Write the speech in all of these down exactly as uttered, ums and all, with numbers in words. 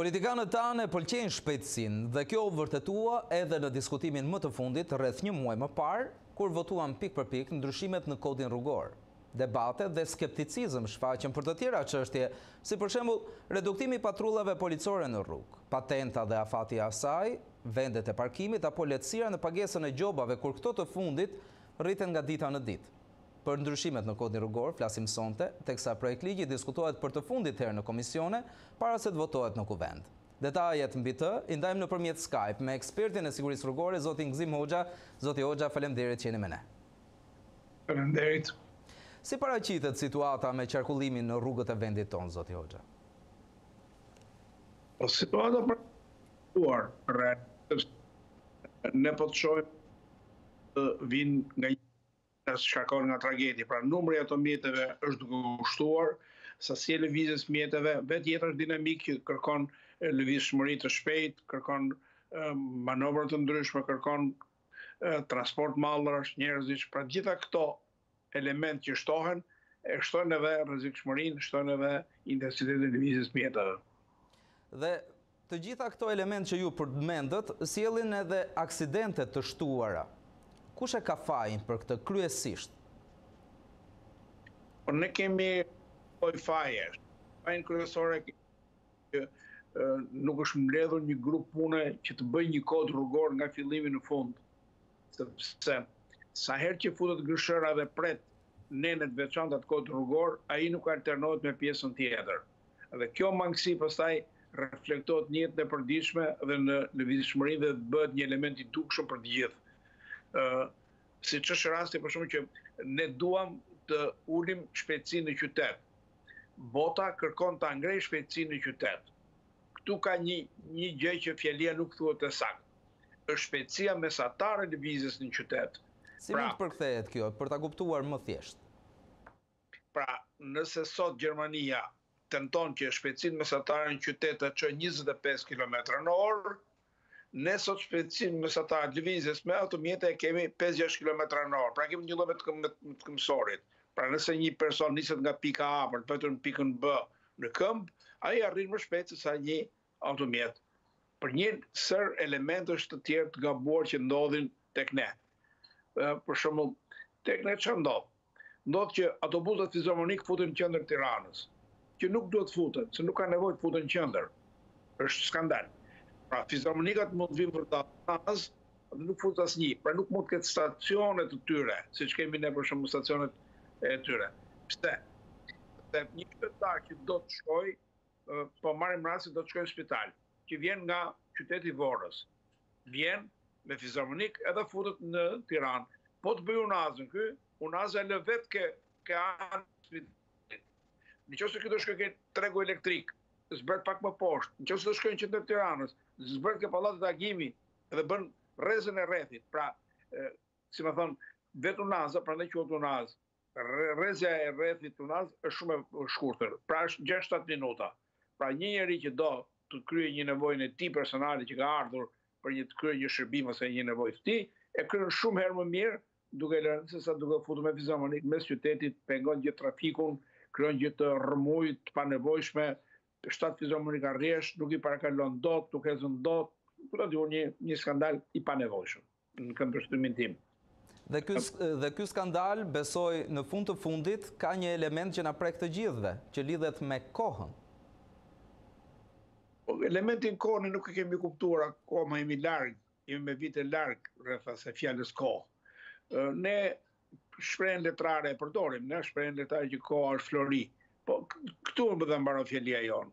Politikanët tanë pëlqejnë shpejtësinë dhe kjo u vërtetua edhe në diskutimin më të fundit rreth një muaji më parë, kur votuan pikë për pikë ndryshimet në Kodin Rrugor. Debate dhe skepticizëm shfaqen për të tjera çështje, si për shembull reduktimi i patrullave policore në rrugë, patenta dhe afati i asaj, vendet e parkimit apo lehtësira në pagesën e gjobave kur këto të fundit rriten nga dita në ditë. Për ndryshimet në Kodin Rrugor flasim sonte, teksa projekt ligji diskutohet për të fundit herë në komisione para se të votohet në Kuvend. Detajet mbi të i ndajmë nëpërmjet Skype me ekspertin e sigurisë rrugore, zotin Ngëzim Hoxha. Zoti Hoxha, faleminderit që jeni me ne. Faleminderit. Si paraqitet situata me qarkullimin në rrugët e vendit tonë, zoti Hoxha? Po situata për tuar ne po të shohim vin nga shkarkon nga tragedi. Pra numri ato mjetëve është duke ushtuar, sasia e lëvizjes mjetëve, vetë jetra është dinamik, kërkon lëvizshmëri të shpejtë, kërkon manovra të ndryshme, kërkon transport mallrash, njerëzish. Pra gjitha këto elementë që shtohen, e shtojnë edhe rrezikshmërinë, shtojnë edhe intensitetin e lëvizjes mjetëve. Dhe të gjitha këto elementë që ju përmendët sjellin edhe aksidente të shtuara. Kush e ka fajin për këtë kryesisht? Ne kemi faje. Fajin kryesore që nuk është mbledhur një grup pune që të bëjë një kod rrugor nga fillimi në fund. Sepse sa herë që futet gëshëra dhe pret nenet veçanta të kod rrugor, ai nuk alternohet me pjesën tjetër. Dhe kjo mangësi pastaj reflektohet në jetën e përditshme dhe në lëvizshmëri dhe bëhet një element i dukshëm për të gjithë. Si që është rasti për shumë që ne duam të ulim shpejtësinë në qytet. Bota kërkon të angrej shpejtësinë në qytet. Këtu ka një, një gjë që fjalia nuk thuhet e saktë. Është shpejtësia mesatare e lëvizjes në qytet. Si pra, mund të përkthehet kjo, për ta kuptuar më thjesht? Pra, nëse sot Gjermania tenton që shpejtësinë mesatare në qytet të çojë njëzet e pesë kilometra në orë, ne sot shpejtësinë mesatare të lëvizjes me ato mjete e kemi pesëdhjetë e shesht kilometra në orë. Pra kemi një lloj me të këmsorit. Pra nëse një person niset nga pika A për të vdetur në pikën B në këmb, ai arrin më shpejt se sa një automjet. Për një sër elementësh të tjerë të gabuar që ndodhin tek ne. Për shembull, tek ne çfarë ndodh? Ndodh që autobusat fizionomik futen në qendër Tiranës, që nuk duhet futen, se nuk ka nevojë të futen në qendër. Është skandal. Pra, fizarmonikat mund të vinë për ta pas, dhe nuk fut asnjë. Pra, nuk mund të ketë stacione të tyre, siç kemi ne për shembull stacionet e tyre. Pse? Dhe një qytetar që do të shkojë, po marrim rastin do të shkojë në spital, që vjen nga qyteti i Vorrës. Vjen me fizarmonik edhe futet në Tiranë. Po të bëj unazën ky, unaza lë vetë ke ke anë spitalit. Nëse këtu shkoj ke tregu elektrik, zbret pak më poshtë, nëse do shkojnë në qendër të Tiranës, zbret ke pallatet e agimit dhe bën rrezën e rrethit. Pra, e, si më thon, vetë unaza, prandaj quhet unazë. Rrezja e rrethit unazë është shumë e shkurtër, pra është gjashtë shtatë minuta. Pra një njeri që do të kryejë një nevojën e tij personale që ka ardhur për një të kryejë një shërbim ose një nevojë të tij, e kryen shumë herë më mirë duke lënë se sa duke futur me fizarmonik mes qytetit, pengon gjithë trafikun, kryon gjithë rrëmujë të panevojshme. Shtatë fizionomik arriesh, nuk i parakalon dot, nuk e zën dot, një, një skandal i panevojshëm, në këndvështrimin tim. Dhe ky, dhe ky skandal, besoj, në fund të fundit, ka një element që na prek të gjithëve, që lidhet me kohën. Elementin kohën nuk e kemi kuptuar akoma, jemi larg, jemi me vite larg rreth asaj fjalës kohë. Ne shprehjen letrare e përdorim, ne shprehjen letrare që koha është flori. Po, këtu më dhe mbaron fjalia jonë.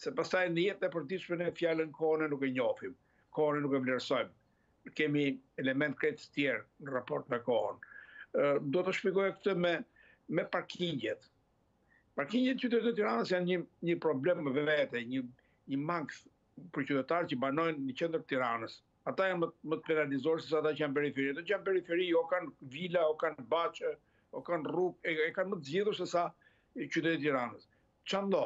Se pastaj në jetën e përditshme ne fjalën kohën nuk e njohim, kohën nuk e vlerësojmë. Kemi element krejt të tjerë në raport me kohën. Do të shpjegoj këtë me me parkingjet. Parkingjet qytetit të Tiranës janë një një problem me vete, një një mangë për qytetarë që banojnë në qendër të Tiranës. Ata janë më më të penalizuar se ata që janë periferi. Ata që janë periferi o kanë vila, o kanë baçë, o kanë rrugë, e kanë më të zgjedhur se sa qytetit Tiranës. Çfarë do?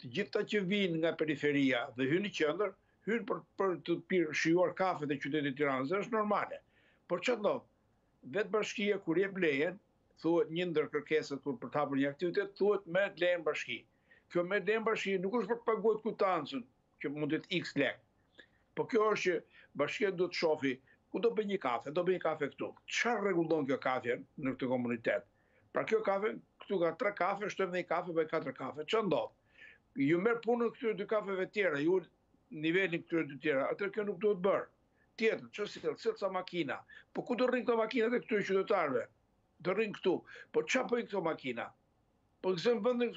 Të gjitha që vinë nga periferia dhe hynë në qendër, hynë për, për të pirë shijuar kafet e qytetit Tiranës, është normale. Por çfarë do? Vetë bashkia kur jep lejen, thuhet një ndër kërkesat kur për të hapur një aktivitet, thuhet merret lejen bashki. Kjo merret lejen bashki nuk është për të paguar kutancën, që mund të x lek. Po kjo është që bashkia do të shofi, ku do bëj një kafe, do bëj një kafe këtu. Çfarë rregullon kjo kafe në këtë komunitet? Pra kjo kafe, këtu ka tre kafe, shtojmë një kafe, bëj katër kafe. Ço ndodh? Ju merr punën këtyre dy kafeve tjera, ju nivelin këtyre dy tjera. Atë kjo nuk duhet bër. Tjetër, ço si sa makina. Po ku do rrin këto makina të këtyre qytetarëve? Do rrin këtu. Po çfarë bëjnë këto makina? Po gëzojnë vendin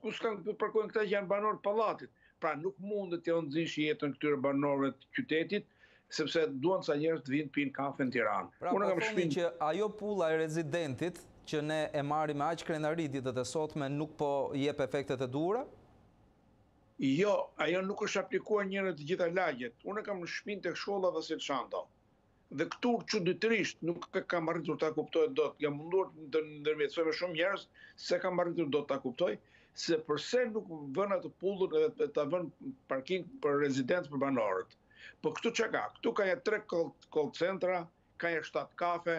ku s'kan parkojnë këta që janë banorë të pallatit. Pra nuk mund të nxish jetën këtyre banorëve të qytetit, sepse duan sa njerëz të vinë pinë kafe në Tiranë. Pra po thoni që ajo pulla e rezidentit që ne e marrim me aq krenari ditët e sotme nuk po jep efektet e duhura? Jo, ajo nuk është aplikuar njëherë të gjitha lagjet. Unë kam në shtëpinë tek shkolla dhe si çanto. Dhe këtu çuditërisht nuk kam arritur ta kuptoj dot. Jam mundur të ndërmjetësoj me shumë njerëz se kam arritur dot ta kuptoj. Se përse nuk vënë atë pullën edhe ta vënë parking për rezidencë për banorët. Po këtu çka ka? Këtu ka ja tre call centra, ka ja shtatë kafe,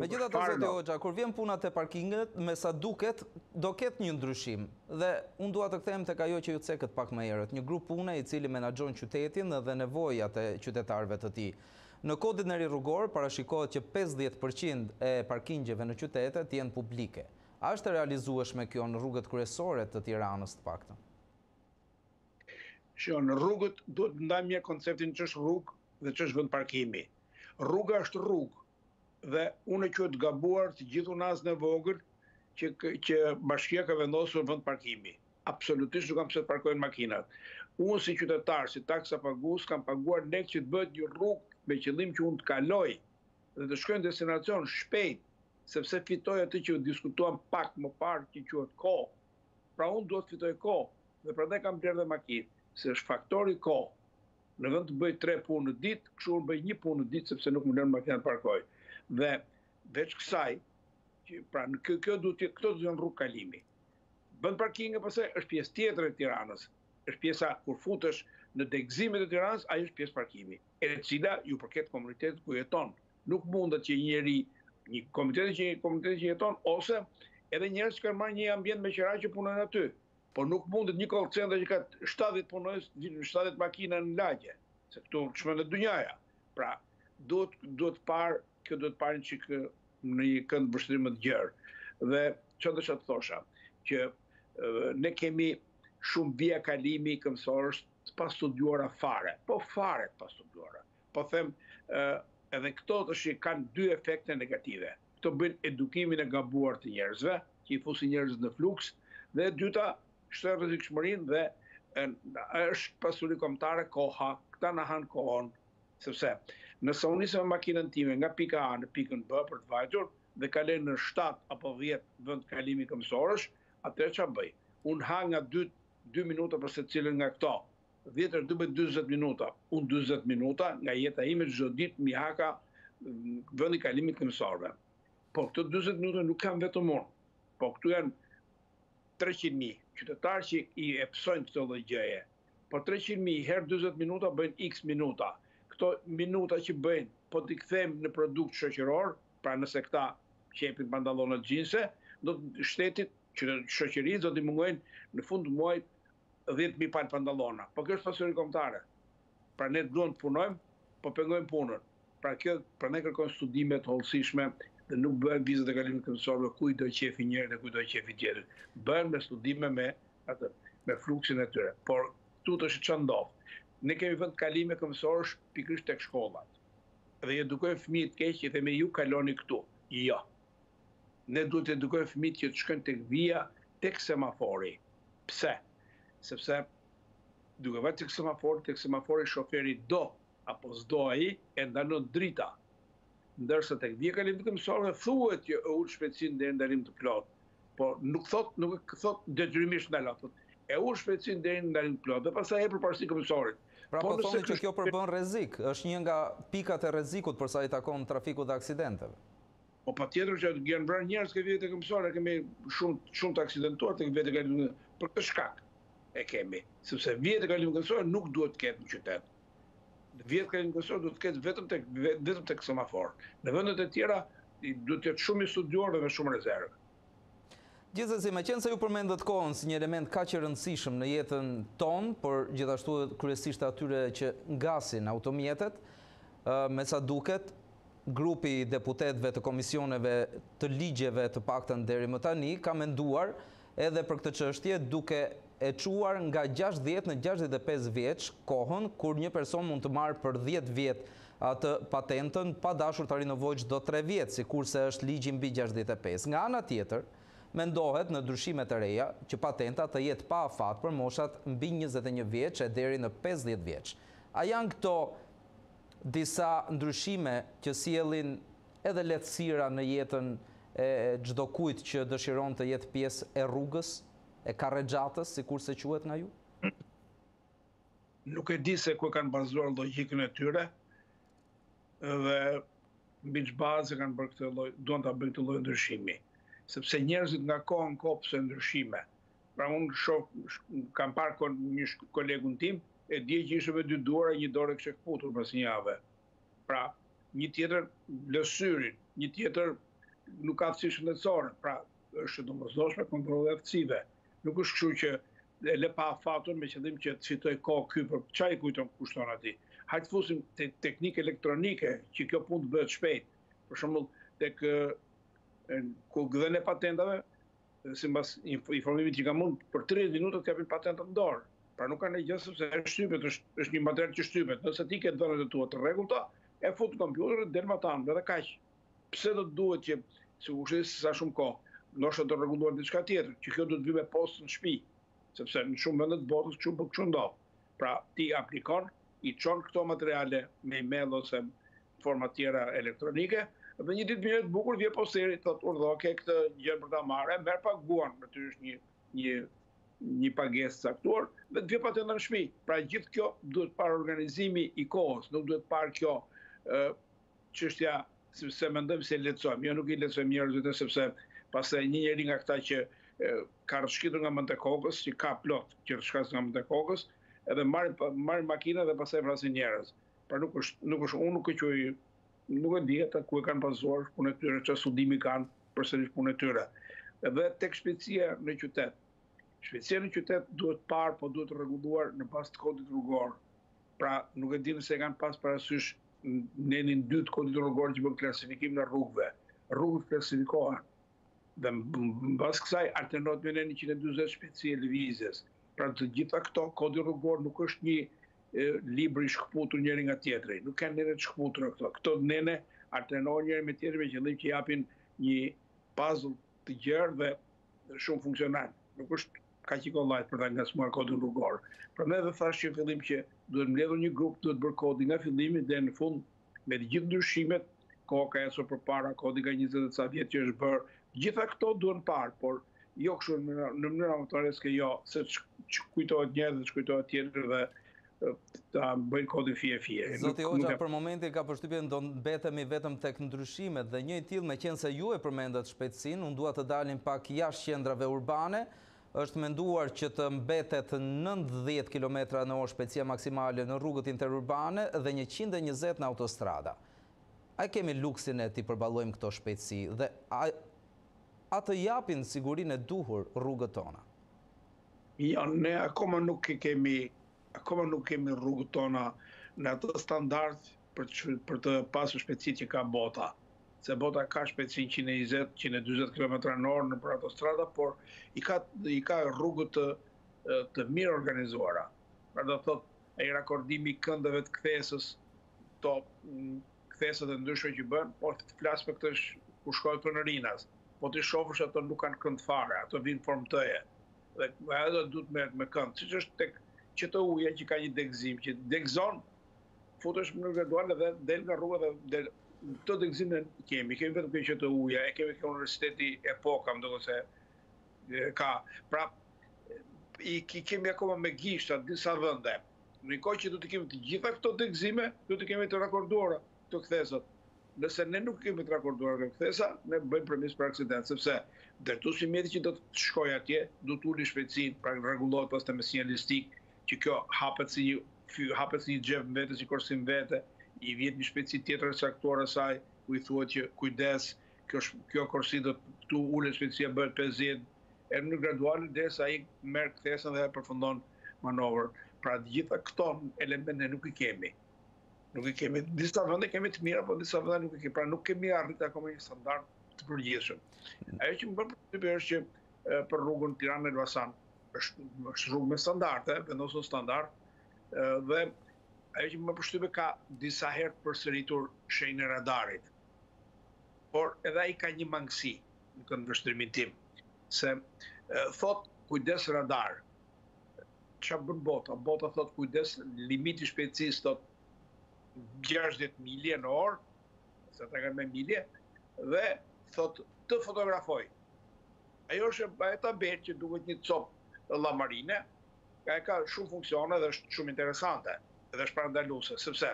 Megjithatë zoti Hoxha, kur vjen puna te parkinget, me sa duket do ketë një ndryshim. Dhe unë dua të kthehem tek ajo që ju cekët pak më herët, një grup pune i cili menaxhon qytetin dhe nevojat e qytetarëve të tij. Në Kodin Rrugor parashikohet që pesëdhjetë përqind e parkingjeve në qytete të jenë publike. A është e realizueshme kjo në rrugët kryesore të Tiranës të paktën? Në rrugët duhet të ndajmë mirë konceptin ç'është rrugë dhe ç'është vend parkimi. Rruga është rrugë dhe unë e quaj të gabuar të gjithë unazën e vogël që që bashkia ka vendosur vend parkimi. Absolutisht nuk kam pse të parkojnë makinat. Unë si qytetar, si taksa pagues, kam paguar lek që të bëhet një rrugë me qëllim që unë të kaloj dhe të shkoj në destinacion shpejt, sepse fitoj atë që diskutuam pak më parë që quhet kohë. Pra unë duhet të fitoj kohë dhe prandaj kam bler dhe makinë. Se është faktori kohë. Në vend të bëj tre punë në ditë, kështu unë bëj një punë në ditë sepse nuk më lën makinën të parkoj. Dhe veç kësaj, pra në kjo, kjo duhet të këto janë rrugë kalimi. Vend parkingi pastaj është pjesë tjetër e Tiranës. Është pjesa kur futesh në degëzimet e Tiranës, ajo është pjesë parkimi, e cila ju përket komunitetit ku jeton. Nuk mundet që njëri, një komunitet që një komunitet që jeton ose edhe njerëz që kanë marrë një ambient me qira që punojnë aty. Por nuk mundet një call center që ka shtatëdhjetë punojës, shtatëdhjetë makina në lagje, se këtu çmend dynjaja. Pra, duhet duhet parë, kjo duhet parë çik në një kënd vështrim më të gjerë. Dhe çfarë do të thosha, që ne kemi shumë vija kalimi këmbësorësh të pastudiuara fare, po fare të pastudiuara. Po them, edhe këto tash kanë dy efekte negative. Këto bëjnë edukimin e gabuar të njerëzve, që i fusin njerëz në fluks, dhe e dyta shtë rrezikshmërinë dhe është pasuri kombëtare koha, këta na han kohën, sepse nëse unë nisem me makinën time nga pika A në pikën B për të vajtur dhe kaloj në shtatë apo dhjetë vend kalimi këmbësorësh, atëherë çfarë bëj? Unë ha nga dy minuta për secilën nga këto. dhjetë do bëj dyzet minuta. Unë dyzet minuta nga jeta ime çdo ditë mi haka vendi kalimit këmbësorëve. Po këto dyzet minuta nuk kam vetëm unë. Po këtu janë treqind mijë qytetarë që i epsojnë këto lloj gjëje. Po treqind mijë herë dyzet minuta bëjnë x minuta. Këto minuta që bëjnë, po t'i kthejmë në produkt shoqëror, pra nëse këta qepin pantallona xhinse, do të shtetit që shoqërisë do t'i mungojnë në fund të muajit dhjetë mijë palë pantallona. Po kjo është pasuri kombëtare. Pra ne duam të punojmë, po pengojmë punën. Pra kjo për ne kërkon studime të hollësishme dhe nuk bëhen vizat e kalimit këmbësorëve ku i do qefi njëri dhe ku i do qefi tjetri. Bëhen me studime me atë, me fluksin e tyre. Por këtu është çfarë ndodh. Ne kemi vend kalime këmbësorësh pikërisht tek shkollat. Dhe i edukojmë fëmijët keq i themi ju kaloni këtu. Jo. Ne duhet të edukojmë fëmijët që të shkojnë tek vija, tek semafori. Pse? Sepse duke vënë tek semafori, tek semafori shoferi do apo s'do ai e ndanon drita. Ndërsa tek vija e kalimit këmbësorëve thuhet që e ul shpejtësinë deri në ndalim të plot. Po nuk thot, nuk thot detyrimisht ndalon. E ul shpejtësinë deri në ndalim të plot, dhe pastaj e hap përparësi këmbësorit. Pra po thoni që kjo përbën rrezik, është një nga pikat e rrezikut për sa i takon trafikut dhe aksidenteve. Po patjetër që janë vrarë njerëz që vetë këmbësore, kemi shumë shumë të aksidentuar tek vetë kaluar për këtë shkak. E kemi, sepse vjetë kaluar nuk duhet të ketë në qytet. Vjetë kaluar duhet të ketë vetëm tek vetëm tek semafor. Në vendet e tjera duhet të jetë shumë i studiuar dhe me shumë rezervë. Gjithsesi, meqenëse ju përmendët kohën si një element kaq i rëndësishëm në jetën tonë, por gjithashtu kryesisht atyre që ngasin automjetet, me sa duket, grupi I deputetëve të komisioneve të ligjeve të paktën deri më tani ka menduar edhe për këtë çështje duke e çuar nga gjashtëdhjetë në gjashtëdhjetë e pesë vjeç kohën kur një person mund të marrë për dhjetë vjet atë patentën pa dashur ta rinovojë çdo tre vjet, sikurse është ligji mbi gjashtëdhjetë e pesë. Nga ana tjetër, mendohet në ndryshimet e reja që patenta të jetë pa afat për moshat mbi njëzet e një vjeç e deri në pesëdhjetë vjeç. A janë këto disa ndryshime që sjellin edhe lehtësira në jetën e çdo kujt që dëshiron të jetë pjesë e rrugës, e karrexhatës, sikurse quhet nga ju? Nuk e di se ku kanë bazuar logjikën e tyre dhe mbi çfarë kanë bërë këtë lloj, duan ta bëjnë këtë lloj ndryshimi. Sepse njerëzit nga kohë në kohë pëse ndryshime. Pra unë shoh, kam parë një kolegun tim, e dje që ishte me dy duara, një dorë kishte kputur pas një jave. Pra, një tjetër lësyrin, një tjetër nuk aftësi shëndetësore. Pra, është domosdoshme kontrolli I aftësive. Nuk është kështu që e le pa afatur me qëllim që të fitoj kohë ky për çaj kujton kushton atij. Hajtë fusim te teknikë elektronike që kjo punë të bëhet shpejt. Për shembull, tek ku gëdhen e patentave, si mbas informimit që kam unë, për tridhjetë minutat kapin patentat në dorë. Pra nuk kanë gjë sepse është shtypet, është një material që shtypet. Nëse ti ke dhënat e tua të rregullta, e fut në kompjuter del më tani, edhe kaq. Pse do të duhet që sigurisht sa shumë kohë, ndoshta do rregulluar diçka tjetër, që kjo do të vi me postë në shtëpi, sepse në shumë vende të botës kështu po kështu ndodh. Pra ti aplikon, I çon këto materiale me email ose forma tjera elektronike. Dhe një ditë mirë të bukur vje posteri, thotë urdhë, "Ke këtë gjë për ta marrë, merr paguan", natyrisht një një një pagesë caktuar, dhe të vje patenta në shtëpi. Pra gjithë kjo duhet parë organizimi I kohës, nuk duhet parë kjo çështja sepse mendojmë se lehtësojmë. Jo, nuk I lehtësojmë njerëzit sepse pastaj një njeri nga këta që ka rrshqitur nga mendja e kokës, që ka plot, që rrshkas nga mendja e kokës, edhe marrin marrin makinë dhe pastaj vrasin njerëz. Pra nuk është nuk është unë nuk e quaj Nuk e di ata ku e kanë bazuar punën e tyre, çfarë studimi kanë përsërisht punën e tyre. Edhe tek shpejtësia në qytet. Shpejtësia në qytet duhet parë, po duhet rregulluar në bazë të kodit rrugor. Pra nuk e di nëse kanë pas parasysh nenin dy të kodit rrugor që bën klasifikimin e rrugëve. Rrugët klasifikohen. Dhe mbas kësaj alternohet me nenin njëqind e dyzet shpejtësi e lëvizjes. Pra të gjitha këto kodi rrugor nuk është një libri shkëputur njëri nga tjetri. Nuk kanë nene të shkëputura këto. Këto nene alternojnë njëri me tjetrin me qëllim që japin një puzzle të gjerë dhe shumë funksional. Nuk është kaq I kollajt për ta ngasmuar kodin rrugor. Prandaj edhe thash që në fillim që duhet mbledhur një grup, duhet bërë kodin nga fillimi deri në fund me të gjithë ndryshimet, koha ka ecur përpara, kodi ka njëzet ca vjet që është bërë. Gjitha këto duhen parë, por jo kështu në mënyrë autoreske, jo se kujtohet njëri dhe kujtohet tjetri dhe ta bëjnë kodin fije fije. Zoti Hoxha, për momentin ka përshtypjen do mbetemi vetëm tek ndryshimet dhe një I tillë meqense ju e përmendet shpejtësinë, unë dua të dalim pak jashtë qendrave urbane. Është menduar që të mbetet nëntëdhjetë kilometra në orë shpejtësia maksimale në rrugët interurbane dhe njëqind e njëzet në autostrada. A kemi luksin e ti përballojmë këto shpejtësi dhe a, a të japin sigurinë e duhur rrugët tona? Jo, ne akoma nuk kemi Akoma nuk kemi rrugët tona në atë standard për të pasur shpejtësitë që ka bota. Se bota ka shpejtësi njëqind e njëzet njëqind e dyzet kilometra në orë në autostrada, por I ka I ka rrugët të, të mirë organizuara. Pra do thotë ai rakordimi I këndëve të kthesës, to kthesat e ndryshme që bën, por të flas për këtë ku shkojnë tonerinas. Po ti shohësh ato nuk kanë kënd fare, ato vinë formë tëje. Dhe ajo duhet merret me kënd, siç është tek që të uja që ka një degëzim, që degëzon, futesh më në graduale dhe del nga rruga dhe del. Këto degëzime kemi, kemi vetëm kënë që të uja, e kemi kënë universiteti e po, kam do se ka. Pra, I kemi akoma me gishtat disa vënde, Në kohë që do të kemi të gjitha këto dëgëzime, do të kemi të rakorduara këto kthesa. Nëse ne nuk kemi të rakorduara këto kthesa, ne bëjmë premis për aksident, sepse dërtuesi i mjetit që do të shkojë atje, do të ulë shpejtësinë, pra rregullohet pastaj me sinjalistik, që kjo hapet si hapet si xhep vetë, si korsim vetë, i vjet një shpejtësi tjetër saktuar asaj, ku i thuhet që kujdes, kjo kjo korsi do të ulë shpejtësia bëhet pesëdhjetë, e në graduale derisa ai merr kthesën dhe përfundon manovër. Pra të gjitha këto elemente nuk i kemi. Nuk i kemi. Disa vende kemi të mira, por disa vende nuk i kemi. Pra nuk kemi arritur akoma një standard të përgjithshëm. Ajo që më bën përshtypje është që për rrugën Tiranë-Elbasan është rrugë me standarde, vendosur standard, dhe ajo që më përshtypje ka disa herë përsëritur shenjën e radarit. Por edhe ai ka një mangësi në vështrimin tim, se thot kujdes radar. Qa bën bota? Bota thot kujdes, limiti shpejtësisë thot gjashtëdhjetë milje në orë, se ta kanë me milje, dhe thot të fotografoj. Ajo është e tabelë që duhet një copë llamarine, ka ka shumë funksione dhe është shumë interesante, dhe është parandaluese, sepse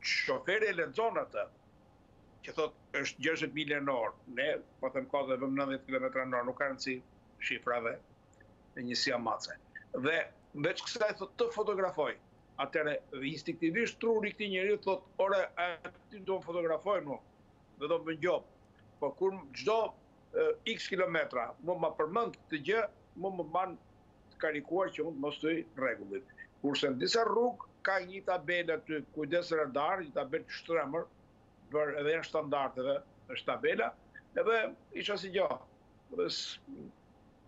shoferi e lexon atë, që thot është gjashtëdhjetë milje në orë, ne po them ka dhe vëm nëntëdhjetë kilometra në orë, nuk ka rëndësi shifrave e njësia mace. Dhe veç kësaj thot të fotografoj. Atëre instinktivisht truri këtij njeriu thot, "Ore, ti do të fotografoj mua." Dhe do më ngjob. Po kur çdo x kilometra, më ma përmend këtë gjë, më më ban të karikuar që unë mos thyj rregullit. Kurse në disa rrugë ka një tabelë aty, kujdes radar, një tabelë të shtrëmbur, për edhe standardeve, është tabela, edhe isha si gjë.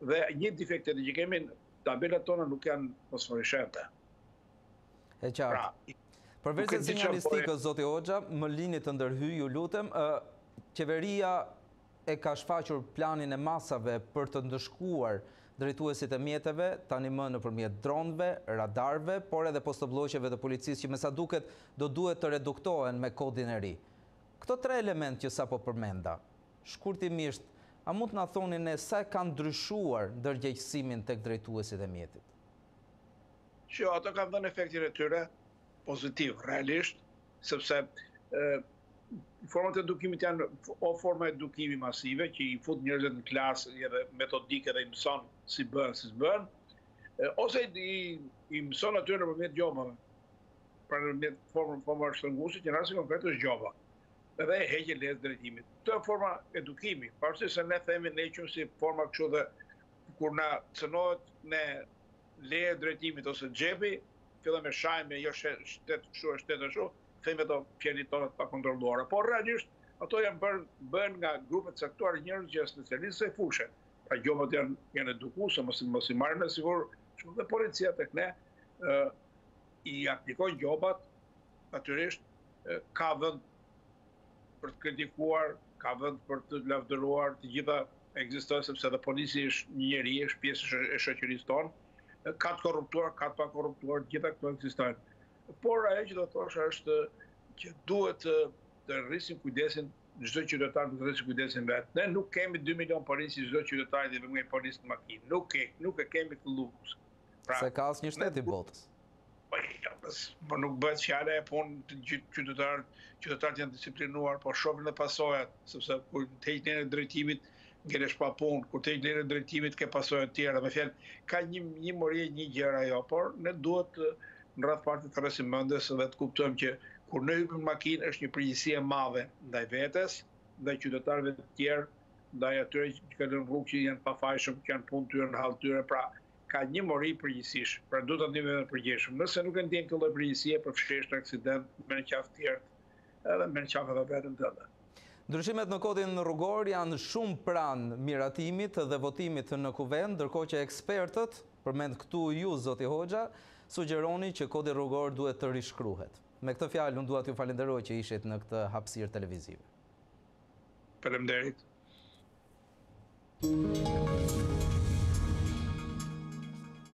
Dhe një defekt që kemi tabelat tona nuk janë fosforishente. E qartë. Përveç sinjalistikës, zoti Hoxha, më lini të ndërhyj, ju lutem, qeveria e ka shfaqur planin e masave për të ndëshkuar drejtuesit e mjeteve, tani më nëpërmjet dronëve, radarëve, por edhe postobllogëve të policisë që me sa duket do duhet të reduktohen me kodin e ri. Këto tre elementë që sapo përmenda, shkurtimisht, a mund të na thoni ne sa kanë ndryshuar ndërgjegjësimin tek drejtuesit e mjetit? Që ato kanë dhënë efektin e tyre pozitiv, realisht, sepse format e edukimit janë o forma edukimi masive që i fut njerëzit në klasë edhe metodike dhe i mëson si bën, si s'bën, ose i mëson atyre nëpërmjet gjobave. Pra nëpërmjet formave shtrënguese që në rastin konkret është gjoba. Edhe e heqë lezë drejtimit. Të forma edukimi, pavarësisht se ne themi ne qëmë si forma kështu dhe kur na cënohet ne lezë drejtimit ose xhepi, fillojmë me shajme, jo shtetë kështu, shtetë kështu, themi ato fjalit tona të pakontrolluara. Por realisht ato janë bën nga grupet caktuar njerëz që janë specialistë e fushës. Pra gjobat janë janë edukuese, mos i marrin me sigurt, kështu dhe policia tek ne i aplikojnë gjobat, natyrisht ka vend për të kritikuar, ka vend për të lavdëruar, të gjitha ekzistojnë, sepse dhe polisi është një njeri, është pjesë e shoqërisë tonë, ka të korruptuar, ka të pakorruptuar, të gjitha këto ekzistojnë. Por ajo që do të thosh është që duhet të rrisim kujdesin, çdo qytetar duhet të rrisim kujdesin vet. Ne nuk kemi dy milion polici, çdo qytetar i vëmë një polic në makinë. Nuk e, nuk e kemi këtë luks. Se ka asnjë shtet i botës. Po nuk bëhet fjala e punë të qytetarët, qytetarët janë disiplinuar, po shohin edhe pasojat, sepse kur të heqin e drejtimit, ngelesh pa punë, kur të heqin e drejtimit ke pasoja të tjera, me fjalë, ka një një mori një gjëra ajo, por ne duhet në radh parti të rresim mendjes dhe të kuptojmë që kur ne hyjmë në makinë është një përgjegjësi e madhe ndaj vetes, ndaj qytetarëve të tjerë, ndaj atyre që kanë lënë rrugë që janë pafajshëm, që kanë punë tyre në hall tyre, pra ka një mori përgjegjësish, pra do të ndihmë të përgjegjshëm. Nëse nuk e ndjen këtë lloj përgjegjësie, përfshesh në aksident, me qafë tjerë, edhe me qafë edhe vetën tënde. Ndryshimet në kodin rrugor janë shumë pranë miratimit dhe votimit në Kuvend, ndërkohë që ekspertët, përmend këtu ju zoti Hoxha, sugjeroni që kodi rrugor duhet të rishkruhet. Me këtë fjalë unë dua t'ju falenderoj që ishit në këtë hapësirë televizive. Faleminderit.